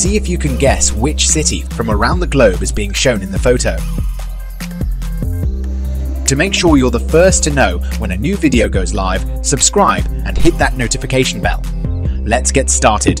See if you can guess which city from around the globe is being shown in the photo. To make sure you're the first to know when a new video goes live, subscribe and hit that notification bell. Let's get started.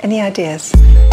Any ideas?